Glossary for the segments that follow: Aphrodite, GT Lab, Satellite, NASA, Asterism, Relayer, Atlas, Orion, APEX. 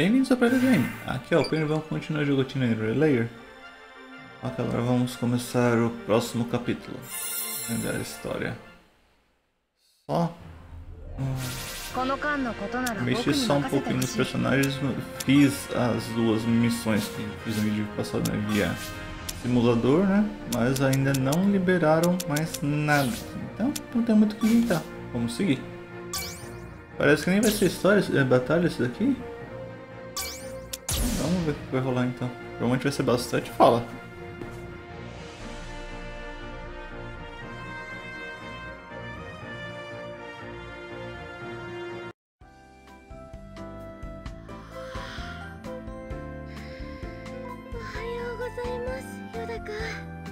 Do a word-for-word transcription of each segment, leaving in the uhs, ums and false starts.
Bem-vindos ao pré-game. Aqui é o Penny, vamos continuar jogatina em Relayer. Agora vamos começar o próximo capítulo. Lembrar a história. Só... Hum. Mexi só um pouquinho nos personagens. Fiz as duas missões que fiz no vídeo passado via simulador, né? Mas ainda não liberaram mais nada. Então não tem muito o que inventar. Vamos seguir. Parece que nem vai ser história, é batalha isso daqui. Vamos ver o que vai rolar então. Provavelmente vai ser bastante fala.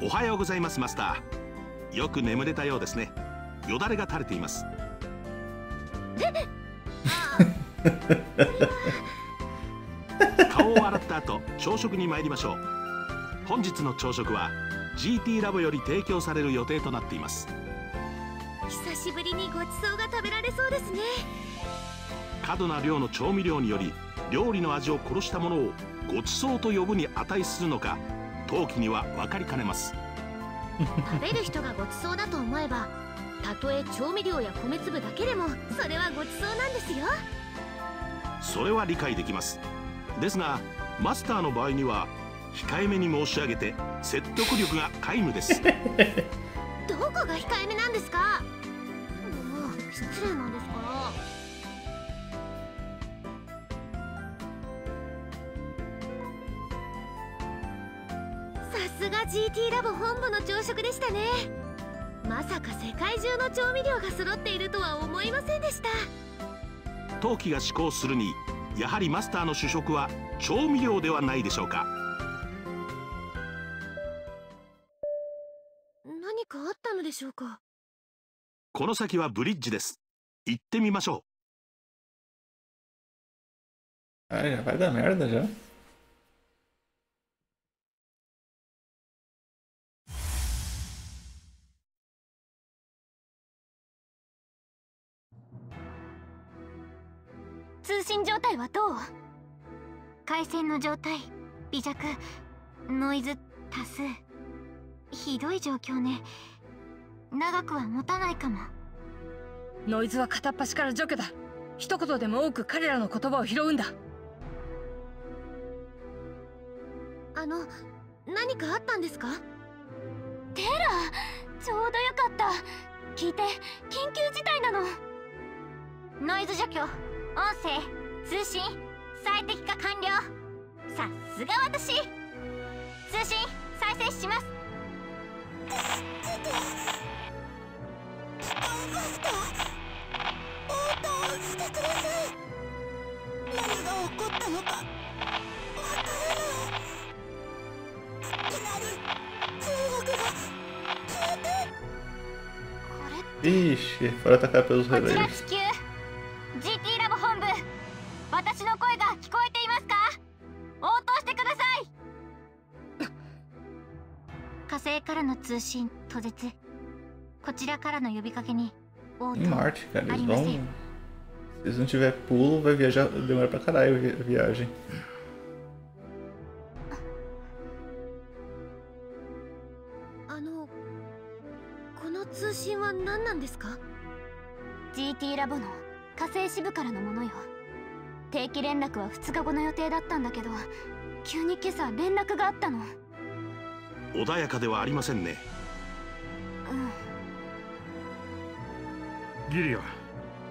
おはようございますマスター。よく眠れたようですね。よだれが垂れています。顔を洗った後、朝食に参りましょう。本日の朝食は ジーティー ラボより提供される予定となっています。久しぶりにごちそうが食べられそうですね。過度な量の調味料により料理の味を殺したものをごちそうと呼ぶに値するのか、陶器には分かりかねます。食べる人がごちそうだと思えば、たとえ調味料や米粒だけでもそれはごちそうなんですよ。それは理解できます。ですがマスターの場合には控えめに申し上げて説得力が皆無です。どこが控えめなんですか。もう失礼なんですから。さすが ジーティー ラボ本部の朝食でしたね。まさか世界中の調味料が揃っているとは思いませんでした。陶器が試行するにやはりマスターの主食は調味料ではないでしょうか。何かあったのでしょうか。この先はブリッジです。行ってみましょう。あれやばいだめあれだじゃん。通信状態はどう？回線の状態、微弱、ノイズ多数、ひどい状況ね。長くは持たないかも。ノイズは片っ端から除去だ。一言でも多く彼らの言葉を拾うんだ。あの、何かあったんですか？テラ、ちょうどよかった。聞いて、緊急事態なの。ノイズ除去、音声、通信、最適化完了。さすが私。通信、再生します。Ixi, fora atacar pelos releiros.ジーティー ラボ本部、私の声が聞こえていますか？応答してください。火星からの通信途絶。こちらからの呼びかけに応答ありません。Se não tiver pulo, vai viajar, demora pra caralho a viagem. Ano, この通信は何なんですか？ ジーティー ラボの火星支部からのものよ。定期連絡はふつかごの予定だったんだけど、急に今朝連絡があったの。穏やかではありませんね。うん。ギリ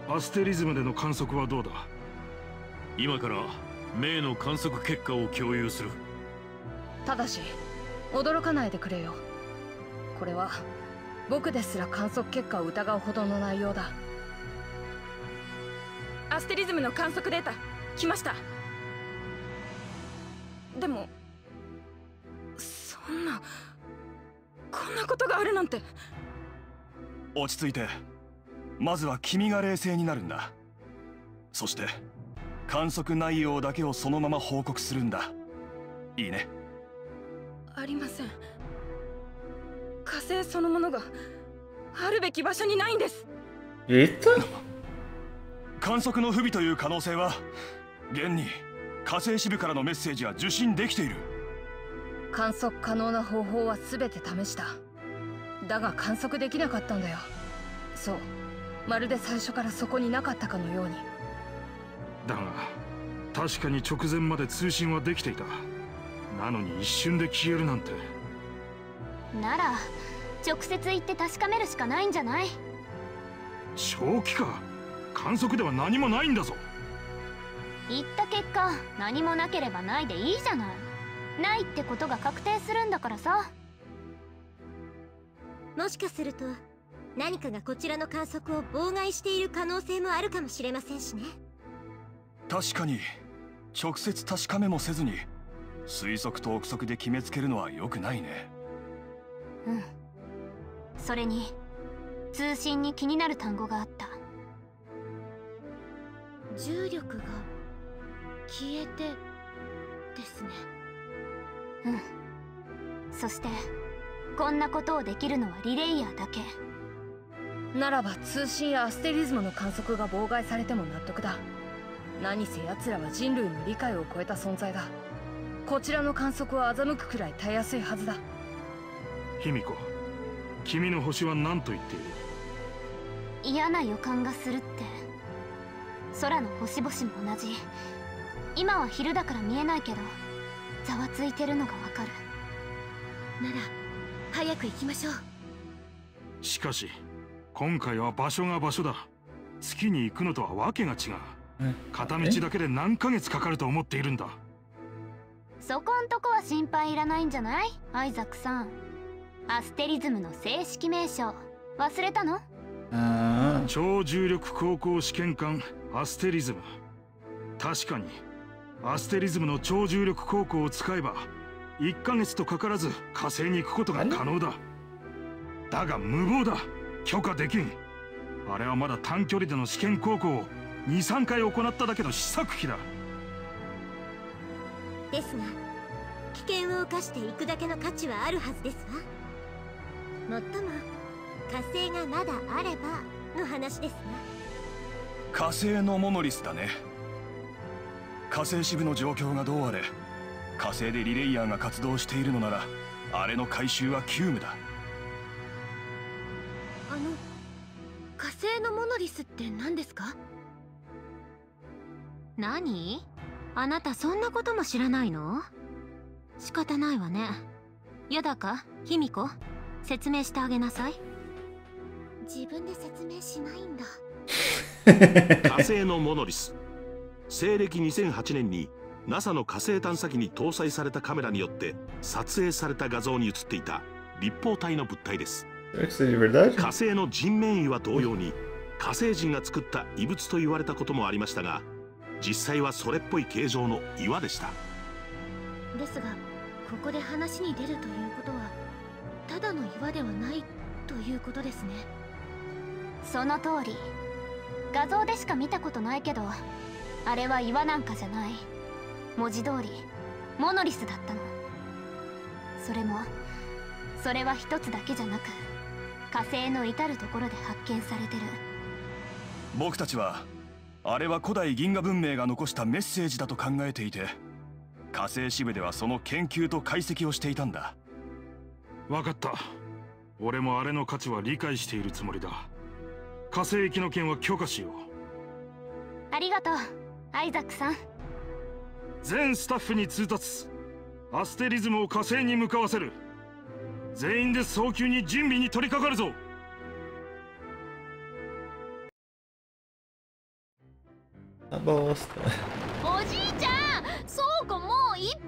ア、アステリズムでの観測はどうだ？今からメイの観測結果を共有する。ただし驚かないでくれよ。これは僕ですら観測結果を疑うほどの内容だ。アステリズムの観測データ来ました。でもそんなこんなことがあるなんて。落ち着いて、まずは君が冷静になるんだ。そして観測内容だけをそのまま報告するんだ。いいね。ありません。火星そのものがあるべき場所にないんです。えっと観測の不備という可能性は現に火星支部からのメッセージは受信できている。観測可能な方法は全て試した。だが観測できなかったんだよ。そう、まるで最初からそこになかったかのように。だが確かに直前まで通信はできていた。なのに一瞬で消えるなんて。なら直接行って確かめるしかないんじゃない？正気か。観測では何もないんだぞ。言った結果何もなければないでいいじゃない。ないってことが確定するんだからさ。もしかすると何かがこちらの観測を妨害している可能性もあるかもしれませんしね。確かに直接確かめもせずに推測と憶測で決めつけるのは良くないね。うん。それに通信に気になる単語があった。重力が消えてですね。うん。そしてこんなことをできるのはリレイヤーだけ。ならば通信やアステリズムの観測が妨害されても納得だ。何せ奴らは人類の理解を超えた存在だ。こちらの観測を欺くくらいたやすいはずだ。卑弥呼、君の星は何と言っている？嫌な予感がするって。空の星々も同じ。今は昼だから見えないけどざわついてるのがわかる。なら早く行きましょう。しかし今回は場所が場所だ。月に行くのとはわけが違う。片道だけで何ヶ月かかると思っているんだ。そこんとこは心配いらないんじゃない、アイザックさん。アステリズムの正式名称忘れたの？超重力航行試験艦アステリズム。確かにアステリズムの超重力航行を使えばいっかげつとかからず火星に行くことが可能だ。だが無謀だ。許可できん。あれはまだ短距離での試験航行をにさんかい行っただけの試作機だ。ですが危険を冒していくだけの価値はあるはずですわ。もっとも火星がまだあればの話ですね。火星のモノリスだね。火星支部の状況がどうあれ火星でリレイヤーが活動しているのならあれの回収は急務だ。あの火星のモノリスって何ですか？何？あなたそんなことも知らないの？仕方ないわね。やだか卑弥呼、説明してあげなさい。自分で説明しないんだ。火星のモノリス、西暦にせんはちねんに ナサ の火星探査機に搭載されたカメラによって撮影された画像に映っていた立方体の物体です。火星の人面岩同様に火星人が作った遺物と言われたこともありましたが、実際はそれっぽい形状の岩でした。ですがここで話に出るということはただの岩ではないということですね。その通り。画像でしか見たことないけどあれは岩なんかじゃない。文字通りモノリスだったの。それもそれは一つだけじゃなく火星の至る所で発見されてる。僕たちはあれは古代銀河文明が残したメッセージだと考えていて火星支部ではその研究と解析をしていたんだ。分かった。俺もあれの価値は理解しているつもりだ。火星行きの件は許可しよう。ありがとうアイザックさん。全スタッフに通達。アステリズムを火星に向かわせる。全員で早急に準備に取り掛かるぞ。あ、ボス。おじいちゃん倉庫もういっぱいなんだ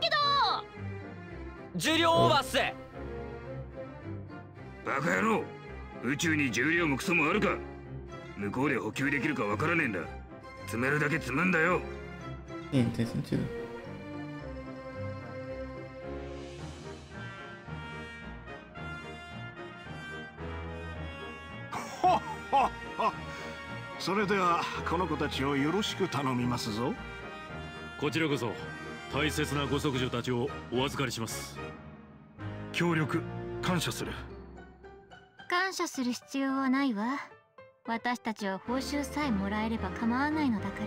けど。重量オーバーっす。バカ野郎、宇宙に重量もクソもあるか。向こうで補給できるかわからねえんだ。積めるだけ積むんだよ。ほっほっほっ。それではこの子たちをよろしく頼みますぞ。こちらこそ大切なご息女たちをお預かりします。協力感謝する。感謝する必要はないわ。私たちは報酬さえもらえれば構わないのだから。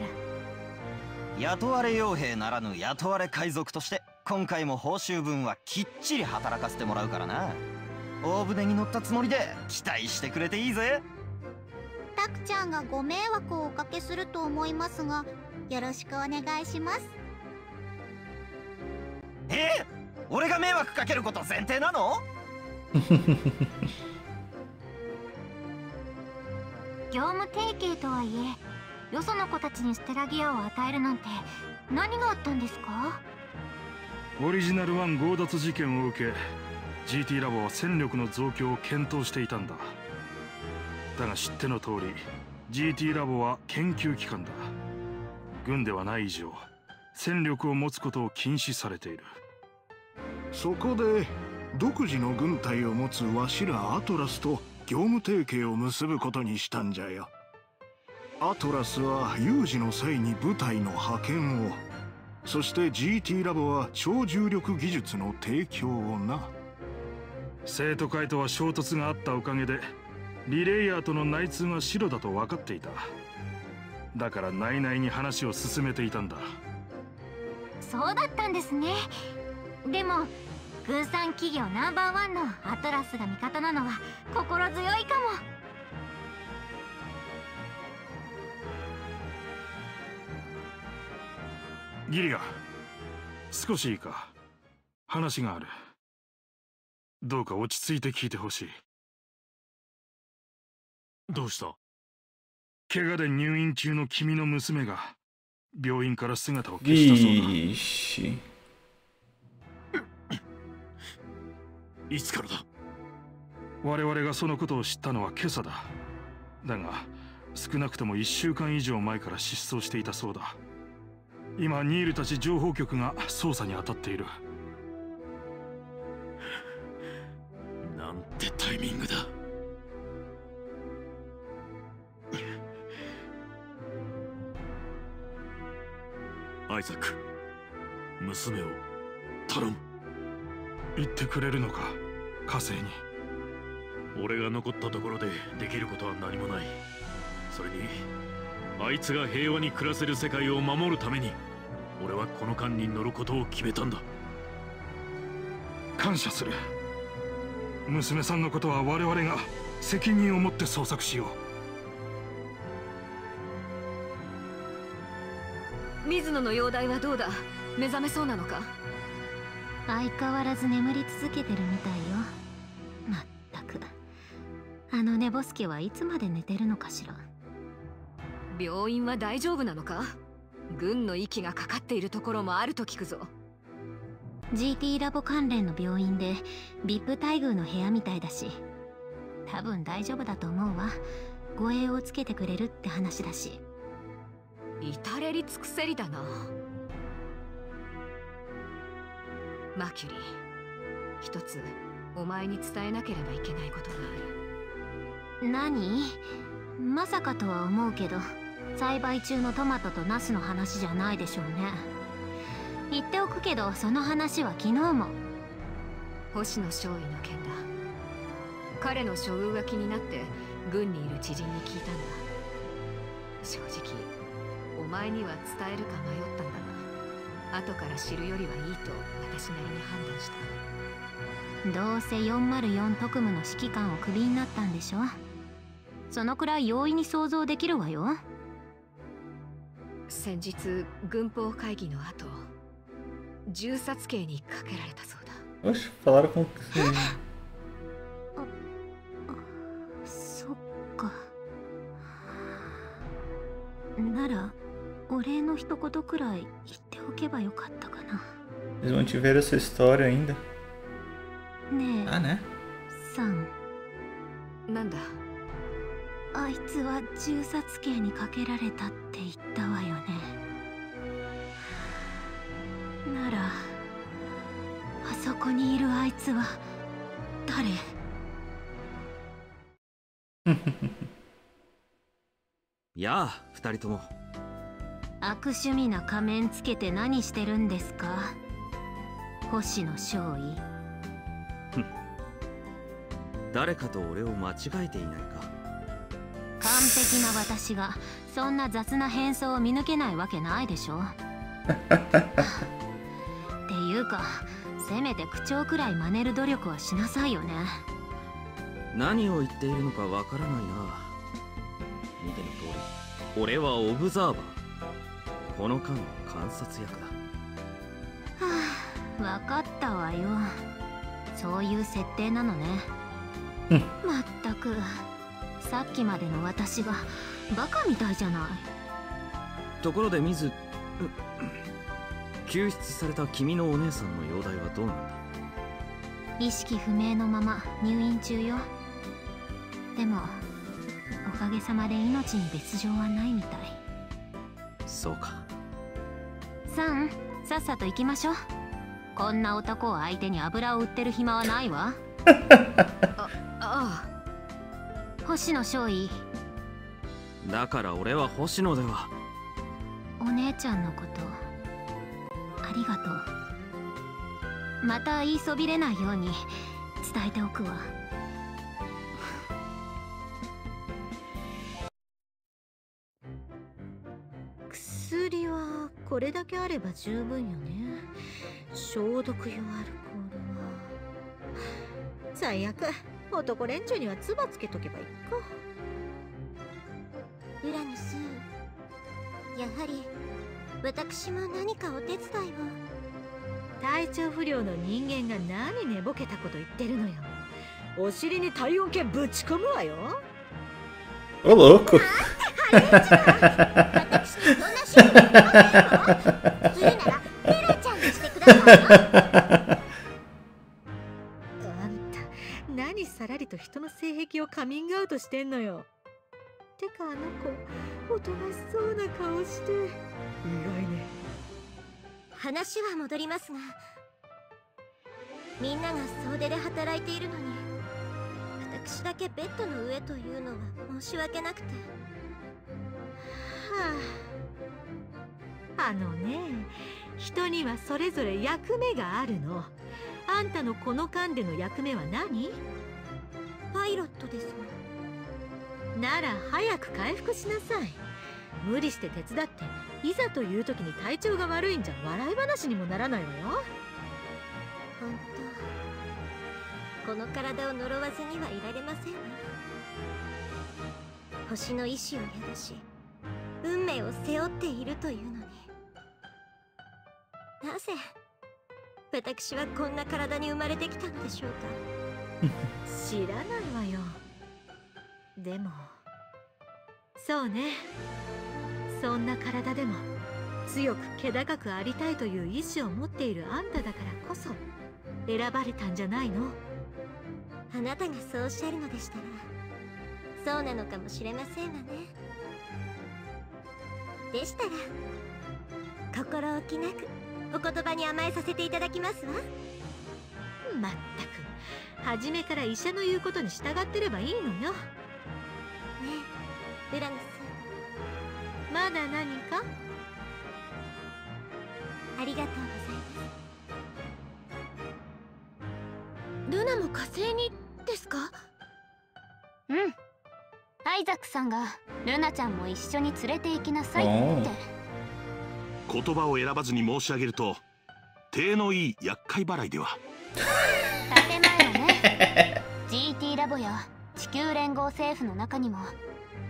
雇われ傭兵ならぬ雇われ海賊として今回も報酬分はきっちり働かせてもらうからな。大船に乗ったつもりで期待してくれていいぜ。タクちゃんがご迷惑をおかけすると思いますが、よろしくお願いします。えっ、俺が迷惑かけること前提なの？業務提携とはいえ、よその子たちにステラギアを与えるなんて何があったんですか？オリジナルいち強奪事件を受け、ジーティー ラボは戦力の増強を検討していたんだ。だが知っての通り、 ジーティー ラボは研究機関だ。軍ではない以上、戦力を持つことを禁止されている。そこで独自の軍隊を持つわしらアトラスと業務提携を結ぶことにしたんじゃよ。アトラスは有事の際に部隊の派遣を、そして ジーティー ラボは超重力技術の提供をな。生徒会とは衝突があったおかげで、リレイヤーとの内通が白だと分かっていた。だから内々に話を進めていたんだ。そうだったんですね。でも軍産企業ナンバーワンのアトラスが味方なのは心強いかも。ギリア、少しいいか、話がある。どうか落ち着いて聞いてほしい。どうした？怪我で入院中の君の娘が病院から姿を消したそうだ。いつからだ？我々がそのことを知ったのは今朝だ。だが少なくともいっしゅうかん以上前から失踪していたそうだ。今ニールたち情報局が捜査に当たっている。なんてタイミングだ。アイザック、娘を頼む。言ってくれるのか、火星に。俺が残ったところでできることは何もない。それにあいつが平和に暮らせる世界を守るために、俺はこの艦に乗ることを決めたんだ。感謝する。娘さんのことは我々が責任を持って捜索しよう。水野の容体はどうだ？目覚めそうなのか？相変わらず眠り続けてるみたいよ。まったく、あの寝ぼすけはいつまで寝てるのかしら。病院は大丈夫なのか？軍の息がかかっているところもあると聞くぞ。 ジーティー ラボ関連の病院で ブイアイピー 待遇の部屋みたいだし、多分大丈夫だと思うわ。護衛をつけてくれるって話だし。至れり尽くせりだな。マキュリー、一つお前に伝えなければいけないことがある。何？まさかとは思うけど、栽培中のトマトとナスの話じゃないでしょうね。言っておくけど、その話は昨日も。星野少尉の件だ。彼の処遇が気になって軍にいる知人に聞いたんだ。正直お前には伝えるか迷ったんだが、後から知るよりはいいと私なりに判断した。どうせよんまるよん特務の指揮官をクビになったんでしょ。そのくらい容易に想像できるわよ。先日軍法会議の後、銃殺刑にかけられたそうだ。よし、falaram com você。そっか。ならお礼の一言くらい言っておけばよかったかな。Eles mantiveram essa história ainda? ねえ。あ、ね。さん。なんだ。あいつは銃殺刑にかけられたって言ったわよね。なら、あそこにいるあいつは誰？やあ、二人とも。悪趣味な仮面つけて何してるんですか、星野少尉。誰かと俺を間違えていないか。完璧な私がそんな雑な変装を見抜けないわけないでしょ。っていうか、せめて口調くらい真似る努力はしなさいよね。何を言っているのかわからないな。見ての通り、俺はオブザーバー。この間の観察役だ。はあ、分かったわよ。そういう設定なのね。うん、まったくさっきまでの私がバカみたいじゃない。ところでミズ、救出された君のお姉さんの容体はどうなんだ。意識不明のまま入院中よ。でもおかげさまで命に別状はないみたい。そうか。さん、さっさと行きましょう。こんな男を相手に油を売ってる暇はないわ。あああ、星野少尉だから。俺は星野では。お姉ちゃんのことありがとう。また言いそびれないように伝えておくわ。薬はこれだけあれば十分よね。消毒用アルコールは最悪。男連中には唾つけとけばいいか。ウラヌス、やはり私も何かお手伝いを。体調不良の人間が何寝ぼけたこと言ってるのよ。お尻に体温計ぶち込むわよ。おろく。なんて私にどんな仕事をやるの？普通ならペロちゃんにしてくださいよ。何さらりと人の性癖をカミングアウトしてんのよ。てかあの子、おとなしそうな顔して意外ね。話は戻りますが、みんなが総出で働いているのに私だけベッドの上というのは申し訳なくて。はあ、あのね、人にはそれぞれ役目があるの。あんたのこの間での役目は何？パイロットですもん。なら早く回復しなさい。無理して手伝っていざという時に体調が悪いんじゃ笑い話にもならないわよ。本当、この体を呪わずにはいられませんわ。星の意志を宿し運命を背負っているというのに、なぜ私はこんな体に生まれてきたのでしょうか。知らないわよ。でもそうね、そんな体でも強く気高くありたいという意志を持っているあんただからこそ選ばれたんじゃないの。あなたがそうおっしゃるのでしたらそうなのかもしれませんわね。でしたら心置きなくお言葉に甘えさせていただきますわ。まったく、初めから医者の言うことに従ってればいいのよ。ねえ、ウラヌス。まだ何か？ありがとうございます。ルナも火星にですか？うん。アイザックさんがルナちゃんも一緒に連れて行きなさいって。言葉を選ばずに申し上げると、手のいい厄介払いでは。建前だね。ジーティー ラボや地球連合政府の中にも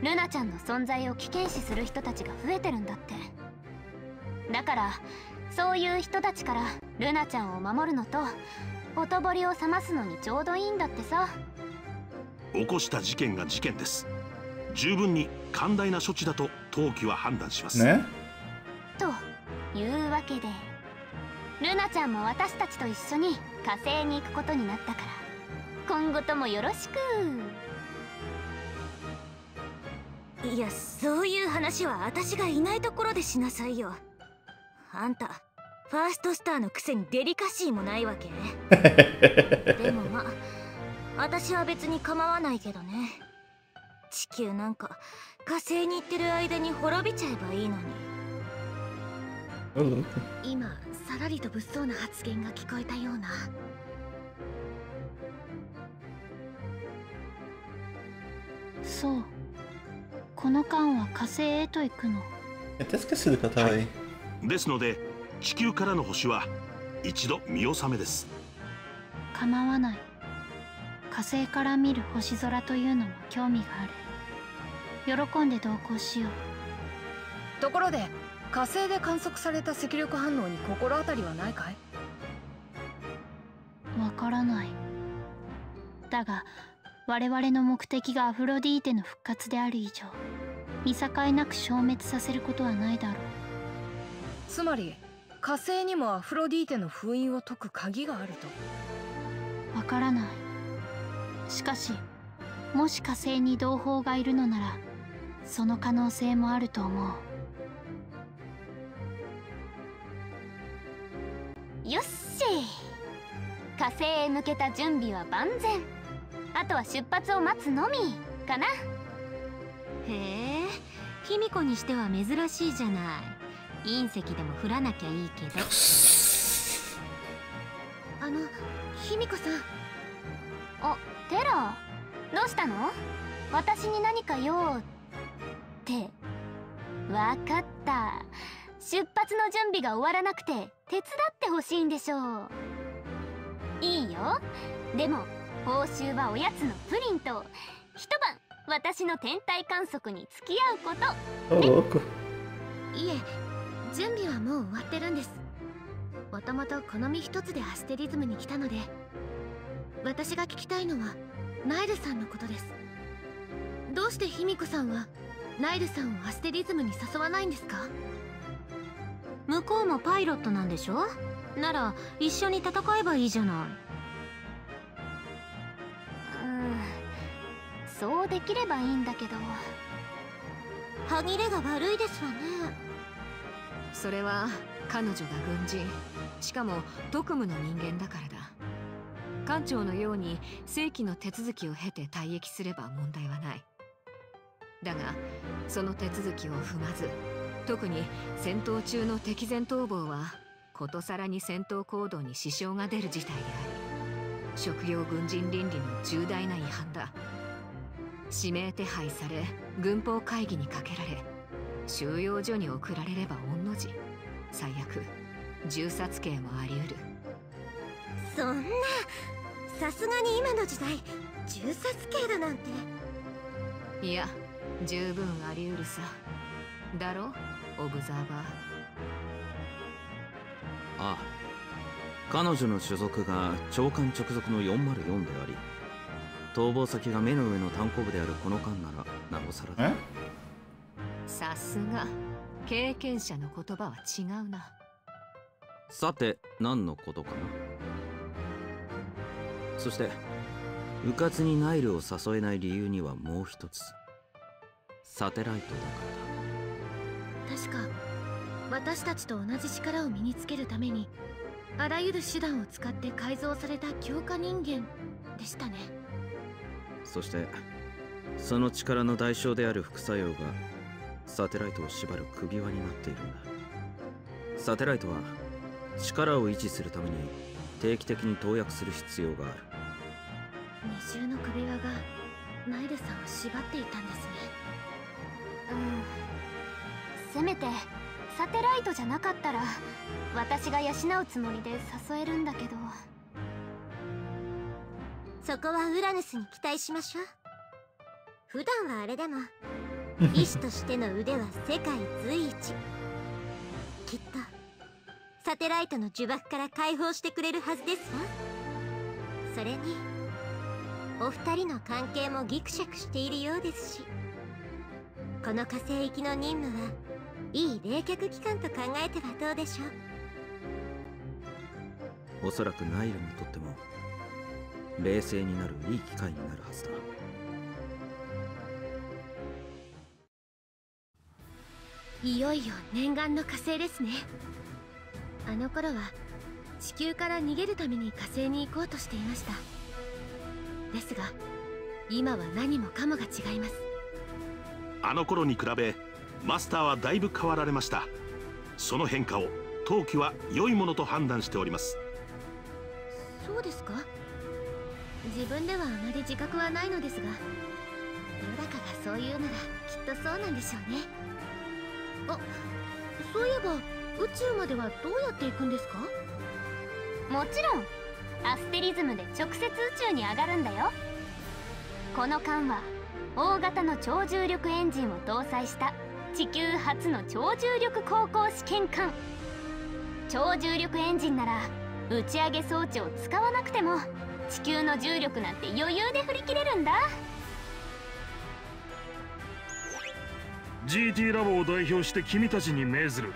ルナちゃんの存在を危険視する人たちが増えてるんだって。だからそういう人たちからルナちゃんを守るのとほとぼりを冷ますのにちょうどいいんだってさ。起こした事件が事件です。十分に寛大な処置だと当機は判断しますね。というわけで、ルナちゃんも私たちと一緒に火星に行くことになったから、今後ともよろしく。いや、そういう話は私がいないところでしなさいよ。あんたファーストスターのくせにデリカシーもないわけ。でもまあ私は別に構わないけどね。地球なんか火星に行ってる間に滅びちゃえばいいのに。今さらりと物騒な発言が聞こえたような。そう、この間は火星へと行くの。ですので地球からの星は一度見納めです。構わない。火星から見る星空というのも興味がある。喜んで同行しよう。ところで火星で観測された赤力反応に心当たりはないかい？わからない。だが我々の目的がアフロディーテの復活である以上、見境なく消滅させることはないだろう。つまり火星にもアフロディーテの封印を解く鍵があると。わからない。しかしもし火星に同胞がいるのならその可能性もあると思う。よっしー、火星へ向けた準備は万全。あとは出発を待つのみかな。へえ、卑弥呼にしては珍しいじゃない。隕石でも降らなきゃいいけど。あの、卑弥呼さん。あ、テラ、どうしたの？私に何か用って。わかった。出発の準備が終わらなくて手伝ってほしいんでしょう。いいよ。でも報酬はおやつのプリンと一晩私の天体観測に付き合うこと。ね。いえ。準備はもう終わってるんです。もともとこの身一つでアステリズムに来たので、私が聞きたいのはナイルさんのことです。どうして卑弥呼さんはナイルさんをアステリズムに誘わないんですか？向こうもパイロットなんでしょ？なら一緒に戦えばいいじゃない。うん、そうできればいいんだけど、歯切れが悪いですわね。それは彼女が軍人、しかも特務の人間だからだ。艦長のように正規の手続きを経て退役すれば問題はない。だがその手続きを踏まず、特に戦闘中の敵前逃亡はことさらに戦闘行動に支障が出る事態であり、職業軍人倫理の重大な違反だ。指名手配され軍法会議にかけられ、収容所に送られれば御の字、最悪銃殺刑もあり得る。そんな、さすがに今の時代銃殺刑だなんて。いや、十分あり得るさ。だろ、オブザーバー。ああ、彼女の所属が長官直属のよんまるよんであり、逃亡先が目の上の炭鉱部であるこの間ならなおさらだ。え、さすが経験者の言葉は違うな。さて何のことかな。そして迂闊にナイルを誘えない理由にはもう一つ、サテライトだからだ。確か私たちと同じ力を身につけるためにあらゆる手段を使って改造された強化人間でしたね。そしてその力の代償である副作用がサテライトを縛る首輪になっているんだ。サテライトは力を維持するために定期的に投薬する必要がある。二重の首輪がナイルさんを縛っていたんですね。うん、せめてサテライトじゃなかったら私が養うつもりで誘えるんだけど。そこはウラヌスに期待しましょう。普段はあれでも医師としての腕は世界随一。きっとサテライトの呪縛から解放してくれるはずですわ。それにお二人の関係もギクシャクしているようですし、この火星行きの任務はいい冷却期間と考えてはどうでしょう。おそらくナイルにとっても冷静になるいい機会になるはずだ。いよいよ念願の火星ですね。あの頃は地球から逃げるために火星に行こうとしていました。ですが今は何もかもが違います。あの頃に比べマスターはだいぶ変わられました。その変化を当機は良いものと判断しております。そうですか。自分ではあまり自覚はないのですが、野高がそう言うならきっとそうなんでしょうね。あ、そういえば宇宙まではどうやって行くんですか？もちろんアステリズムで直接宇宙に上がるんだよ。この艦は大型の超重力エンジンを搭載した地球初の超重力航行試験艦。超重力エンジンなら打ち上げ装置を使わなくても地球の重力なんて余裕で振り切れるんだ。 ジーティー ラボを代表して君たちに命ずる。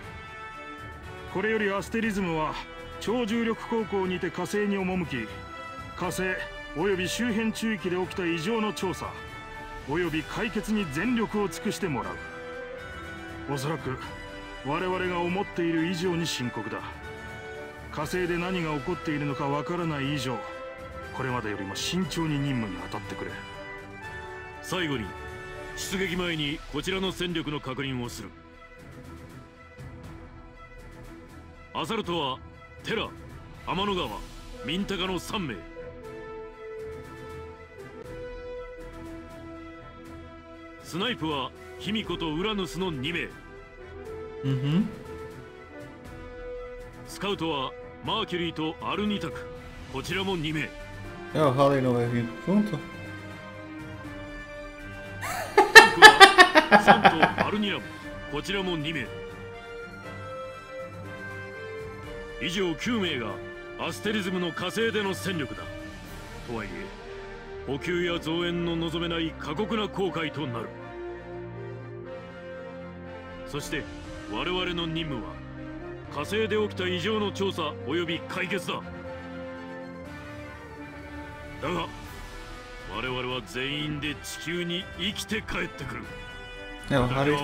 これよりアステリズムは超重力航行にて火星に赴き、火星および周辺地域で起きた異常の調査および解決に全力を尽くしてもらう。おそらく我々が思っている以上に深刻だ。火星で何が起こっているのかわからない以上、これまでよりも慎重に任務に当たってくれ。最後に出撃前にこちらの戦力の確認をする。アサルトはテラ、天の川、ミンタカのさんめい。スナイプは卑弥呼とウラヌスのにめい。うんふん。スカウトはマーキュリーとアルニタク、こちらもにめい。Ja, haal je nog even in de grond, toch? サンとアルニラム、こちらもにめい。以上きゅうめいがアステリズムの火星での戦力だ。とはいえ補給や増援の望めない過酷な航海となる。そして我々の任務は火星で起きた異常の調査および解決だ。だが我々は全員で地球に生きて帰ってくる。É, o Harry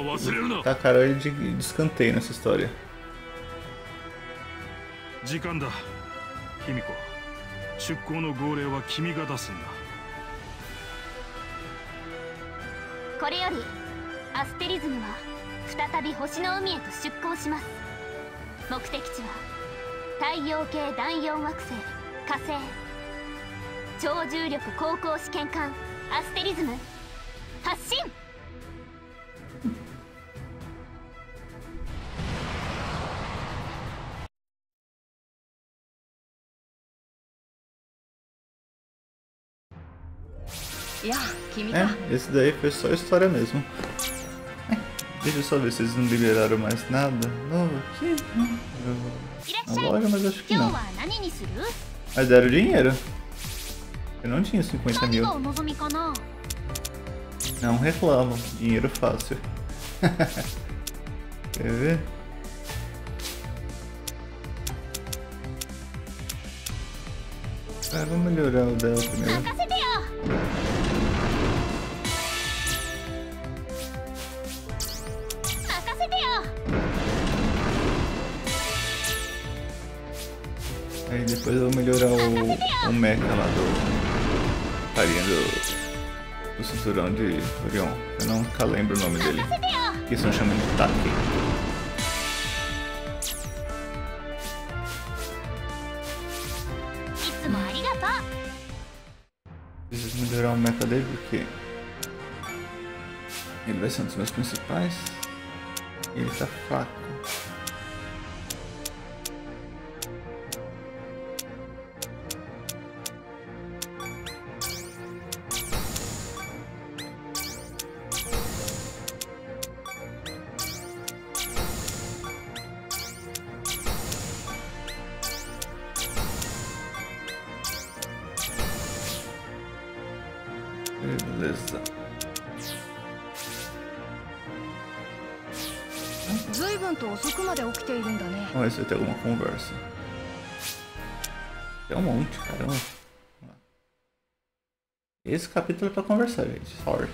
tacaram ele de, de escanteio nessa história. É, esse daí foi só história mesmo. É, deixa eu só ver se eles não liberaram mais nada novo aqui. Agora, mas acho que não. Mas deram dinheiro. Eu não tinha cinquenta mil. Não reclamo, dinheiro fácil. Quer ver? Ah, vou melhorar o dela primeiro. Aí depois eu vou melhorar o, o mecha lá do carinha do, do cinturão de Orion. Eu nunca lembro o nome dele, que estão chamando de Taki. Preciso melhorar o mecha dele porque ele vai ser um dos meus principais. Ele tá fraco. Beleza. Olha, isso vai ter alguma conversa. Tem um monte, caramba. Esse capítulo é pra conversar, gente. Sorry.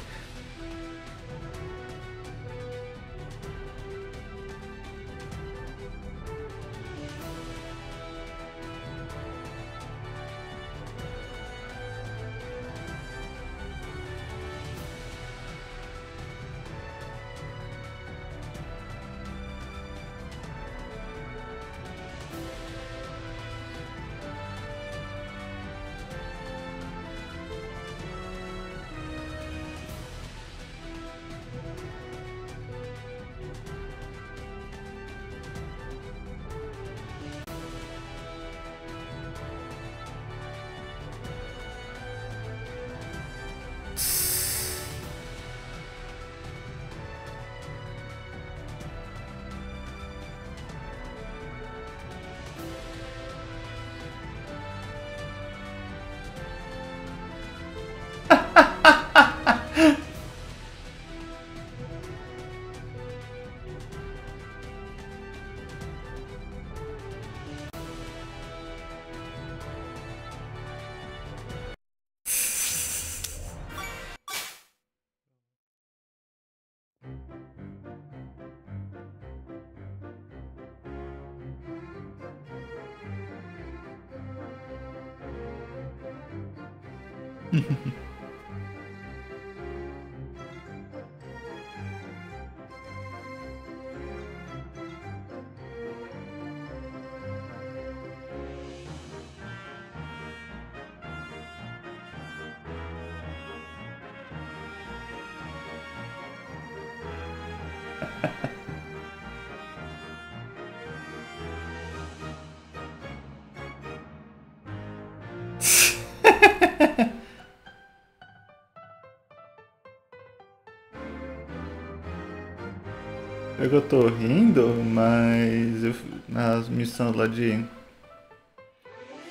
Eu tô rindo, mas eu, na missão lá de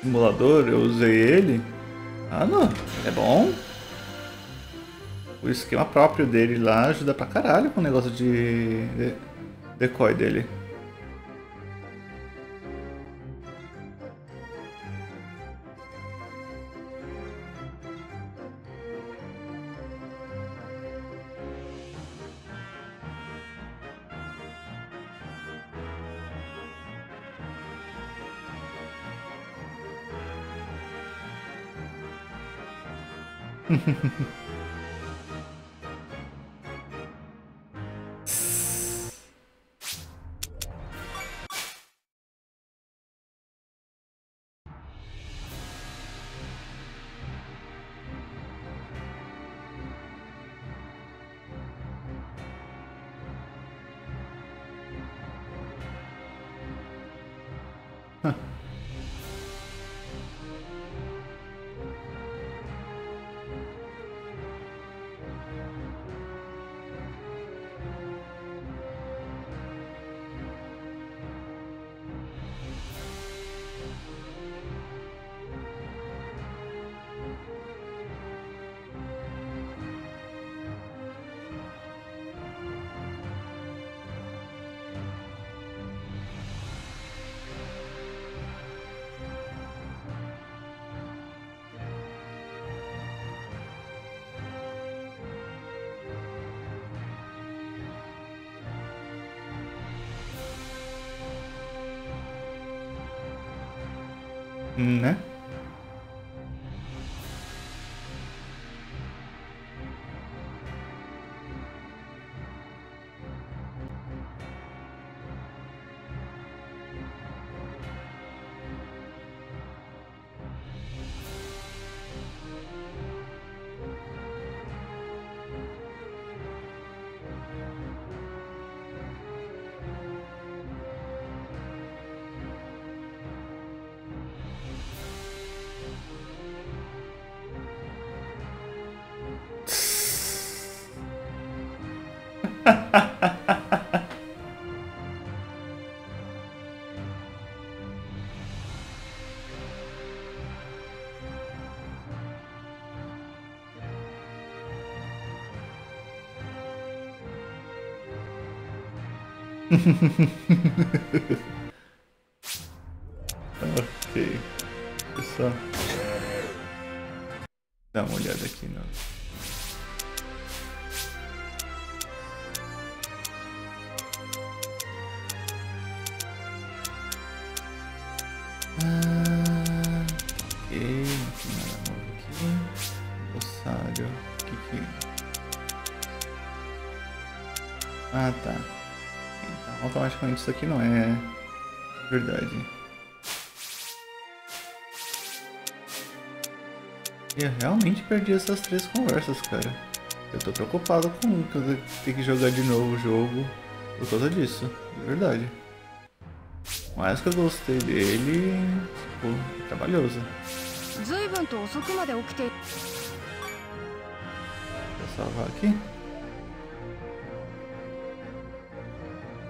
simulador eu usei ele. Ah, não, é bom. O esquema próprio dele lá ajuda pra caralho com o negócio de, de decoy dele. Né? Ok, pessoal, dá uma olhada aqui no... Ah, ok, não tem nada novo aqui. Ossário, o que que... Ah, tá. Automaticamente isso aqui não é verdade. Eu realmente perdi essas três conversas, cara. Eu tô preocupado com ter que jogar de novo o jogo por causa disso, de verdade. Mas que eu gostei dele, tipo, é trabalhoso. Vou salvar aqui.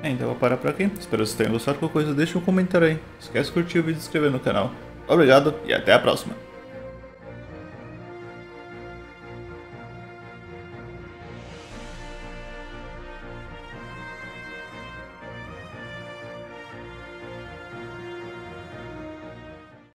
É, então eu vou parar por aqui. Espero que vocês tenham gostado. Qualquer coisa, deixa um comentário aí. Não esquece de curtir o vídeo e se inscrever no canal. Obrigado e até a próxima.